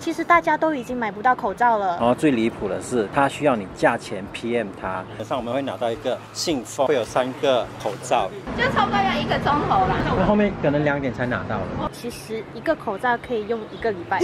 其实大家都已经买不到口罩了。然后最离谱的是，它需要你价钱 PM 它。晚上我们会拿到一个信封，会有3个口罩，就差不多要1个钟头啦。那后面可能2点才拿到了。其实一个口罩可以用1个礼拜。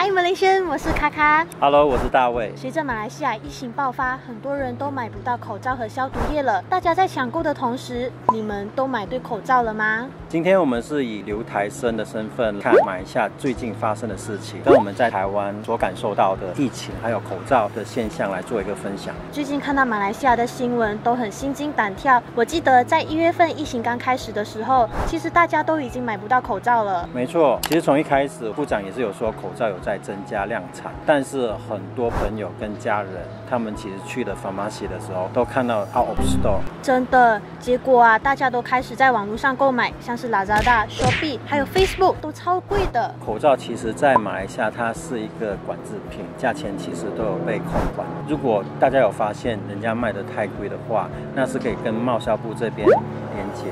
Hi Malaysian， 我是卡卡。Hello， 我是大卫。随着马来西亚疫情爆发，很多人都买不到口罩和消毒液了。大家在抢购的同时，你们都买对口罩了吗？今天我们是以留台生的身份看马来西亚最近发生的事情，跟我们在台湾所感受到的疫情还有口罩的现象来做一个分享。最近看到马来西亚的新闻都很心惊胆跳。我记得在1月份疫情刚开始的时候，其实大家都已经买不到口罩了。没错，其实从一开始部长也是有说口罩有在增加量产，但是很多朋友跟家人，他们其实去了 pharmacy 的时候，都看到 out of store。真的，结果啊，大家都开始在网络上购买，像是 Lazada、Shopee， 还有 Facebook 都超贵的。口罩其实，在马来西亚它是一个管制品，价钱其实都有被控管。如果大家有发现人家卖的太贵的话，那是可以跟贸消部这边连接，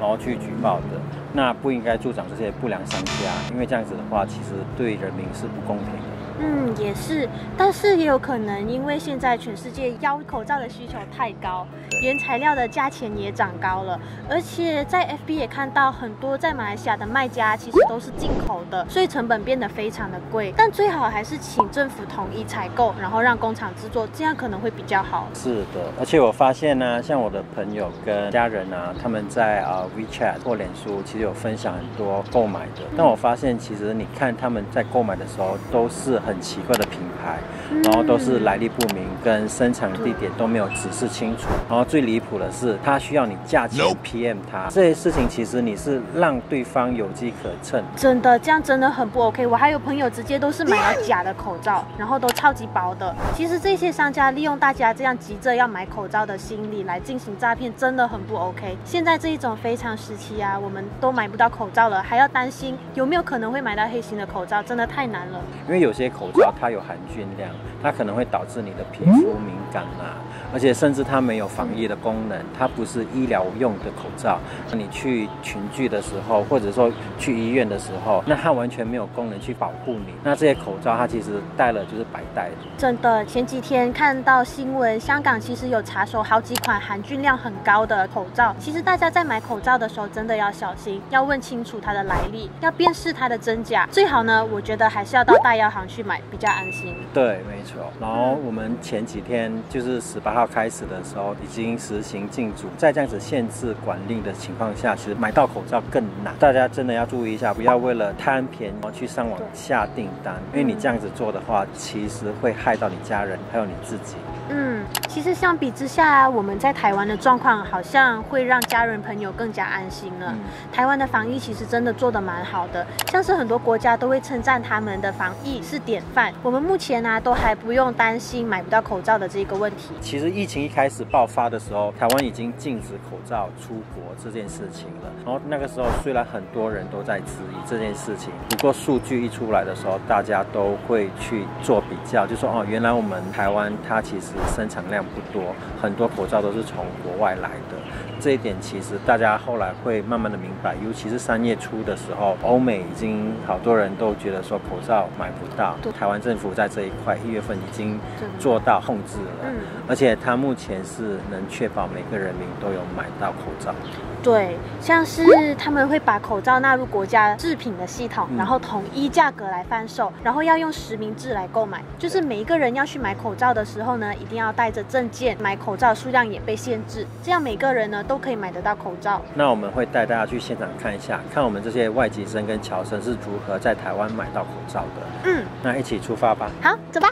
然后去举报的。那不应该助长这些不良商家，因为这样子的话，其实对人民是不公平的。嗯，也是，但是也有可能，因为现在全世界要口罩的需求太高，原材料的价钱也涨高了，而且在 FB 也看到很多在马来西亚的卖家其实都是进口的，所以成本变得非常的贵。但最好还是请政府统一采购，然后让工厂制作，这样可能会比较好。是的，而且我发现呢，像我的朋友跟家人啊，他们在WeChat 或脸书其实有分享很多购买的，但我发现其实你看他们在购买的时候都是很奇怪的品牌，然后都是来历不明，跟生产地点都没有指示清楚。然后最离谱的是，它需要你价钱 PM 它，这些事情其实你是让对方有机可乘。真的，这样真的很不 OK。我还有朋友直接都是买了假的口罩，然后都超级薄的。其实这些商家利用大家这样急着要买口罩的心理来进行诈骗，真的很不 OK。现在这一种非常时期啊，我们都买不到口罩了，还要担心有没有可能会买到黑心的口罩，真的太难了。因为有些口罩它有含菌量，它可能会导致你的皮肤敏感啊，而且甚至它没有防疫的功能，它不是医疗用的口罩。你去群聚的时候，或者说去医院的时候，那它完全没有功能去保护你。那这些口罩它其实戴了就是白戴的。真的，前几天看到新闻，香港其实有查收好几款含菌量很高的口罩。其实大家在买口罩的时候真的要小心，要问清楚它的来历，要辨识它的真假。最好呢，我觉得还是要到大药行去买比较安心。对，没错。然后我们前几天就是18号开始的时候，已经实行禁足，在这样子限制管令的情况下，其实买到口罩更难。大家真的要注意一下，不要为了贪便宜去上网下订单，因为你这样子做的话，其实会害到你家人还有你自己。嗯，其实相比之下，我们在台湾的状况好像会让家人朋友更加安心了。台湾的防疫其实真的做得蛮好的，像是很多国家都会称赞他们的防疫是典范。我们目前啊都还不用担心买不到口罩的这个问题。其实疫情一开始爆发的时候，台湾已经禁止口罩出国这件事情了。然后那个时候虽然很多人都在质疑这件事情，不过数据一出来的时候，大家都会去做比较，就说哦，原来我们台湾它其实生产量不多，很多口罩都是从国外来的。这一点其实大家后来会慢慢的明白，尤其是3月初的时候，欧美已经好多人都觉得说口罩买不到，台湾政府在这一块1月份已经做到控制了，而且它目前是能确保每个人民都有买到口罩。对，像是他们会把口罩纳入国家制品的系统，然后统一价格来贩售，然后要用实名制来购买，就是每一个人要去买口罩的时候呢，一定要带着证件，买口罩数量也被限制，这样每个人呢都可以买得到口罩。那我们会带大家去现场看一下，看我们这些外籍生跟侨生是如何在台湾买到口罩的。那一起出发吧。好，走吧。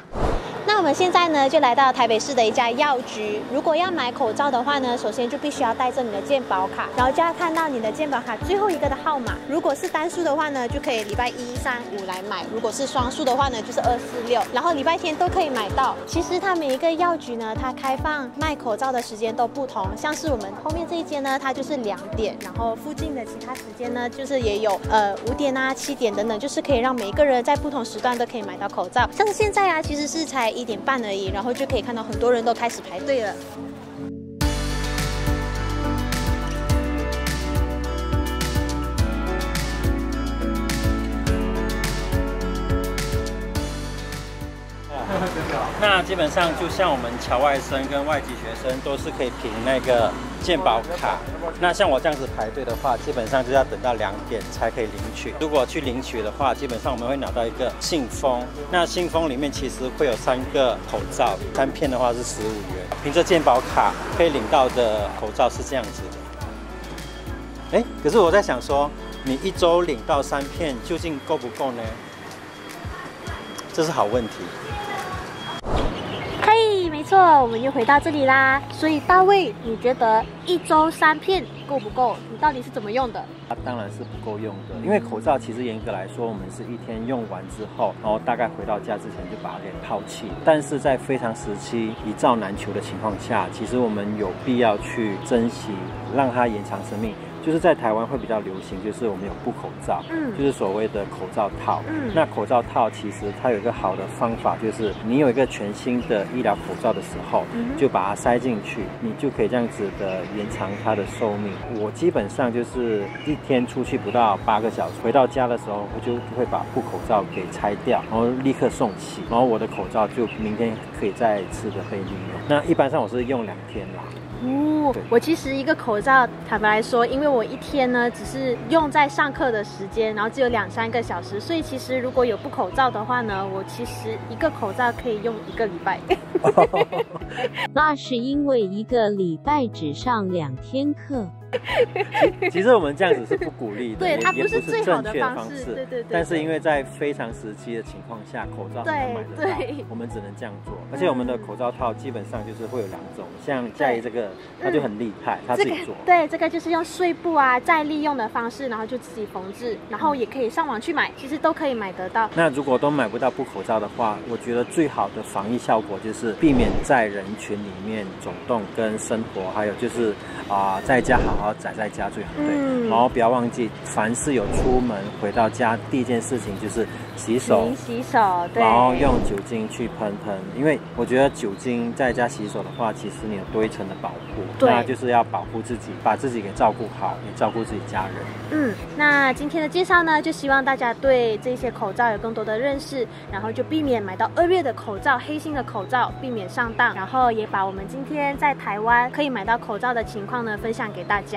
那我们现在呢就来到台北市的一家药局。如果要买口罩的话呢，首先就必须要带着你的健保卡，然后就要看到你的健保卡最后一个的号码。如果是单数的话呢，就可以礼拜1、3、5来买；如果是双数的话呢，就是2、4、6，然后礼拜天都可以买到。其实它每一个药局呢，它开放卖口罩的时间都不同，像是我们后面这一间呢，它就是2点，然后附近的其他时间呢，就是也有5点啊、7点等等，就是可以让每一个人在不同时段都可以买到口罩。像是现在啊，其实是才1点半而已，然后就可以看到很多人都开始排队了。那基本上就像我们侨外生跟外籍学生都是可以凭那个健保卡。那像我这样子排队的话，基本上就要等到2点才可以领取。如果去领取的话，基本上我们会拿到一个信封。那信封里面其实会有3个口罩，3片的话是15元。凭着健保卡可以领到的口罩是这样子的。哎，可是我在想说，你1周领到3片，究竟够不够呢？这是好问题。 没错，我们又回到这里啦。所以大卫，你觉得1周3片够不够？你到底是怎么用的？它当然是不够用的，因为口罩其实严格来说，我们是1天用完之后，然后大概回到家之前就把它给抛弃。但是在非常时期一罩难求的情况下，其实我们有必要去珍惜，让它延长生命。 就是在台湾会比较流行，就是我们有布口罩，就是所谓的口罩套。那口罩套其实它有一个好的方法，就是你有一个全新的医疗口罩的时候，就把它塞进去，你就可以这样子的延长它的寿命。我基本上就是1天出去不到8个小时，回到家的时候我就会把布口罩给拆掉，然后立刻送洗，然后我的口罩就明天可以再次的被利用。那一般上我是用2天啦。 哦，我其实一个口罩，坦白来说，因为我1天呢只是用在上课的时间，然后只有2、3个小时，所以其实如果有布口罩的话呢，我其实一个口罩可以用1个礼拜。那是因为1个礼拜只上2天课。 其实我们这样子是不鼓励的，对，它不是最好的方式，对对对。但是因为在非常时期的情况下，口罩很难买得到，我们只能这样做。而且我们的口罩套基本上就是会有2种，像佳怡这个，它就很厉害，它自己做。对，这个就是用碎布啊再利用的方式，然后就自己缝制，然后也可以上网去买，其实都可以买得到。那如果都买不到布口罩的话，我觉得最好的防疫效果就是避免在人群里面走动跟生活，还有就是在家好。 然后宅在家最好，对，然后不要忘记，凡是有出门回到家，第一件事情就是洗手，洗手，对，然后用酒精去喷，因为我觉得酒精在家洗手的话，其实你有多一层的保护，那就是要保护自己，把自己给照顾好，也照顾自己家人。嗯，那今天的介绍呢，就希望大家对这些口罩有更多的认识，然后就避免买到2月的口罩、黑心的口罩，避免上当，然后也把我们今天在台湾可以买到口罩的情况呢，分享给大家。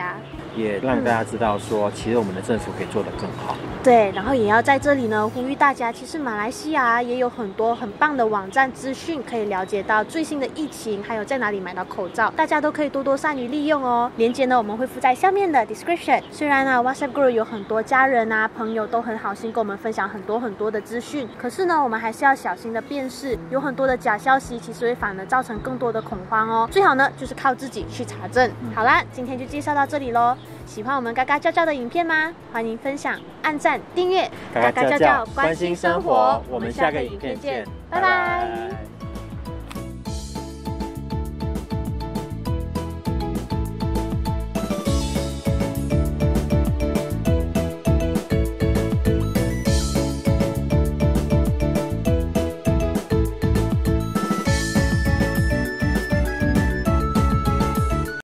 也让大家知道说，其实我们的政府可以做得更好。对，然后也要在这里呢呼吁大家，其实马来西亚也有很多很棒的网站资讯，可以了解到最新的疫情，还有在哪里买到口罩，大家都可以多多善于利用哦。链接呢我们会附在下面的 description。虽然呢 WhatsApp Group 有很多家人啊朋友都很好心跟我们分享很多的资讯，可是呢我们还是要小心的辨识，有很多的假消息，其实会反而造成更多的恐慌哦。最好呢就是靠自己去查证。好啦，今天就介绍到这里喽，喜欢我们嘎嘎叫叫的影片吗？欢迎分享、按赞、订阅，嘎嘎叫叫关心生活。我们下个影片见，拜拜。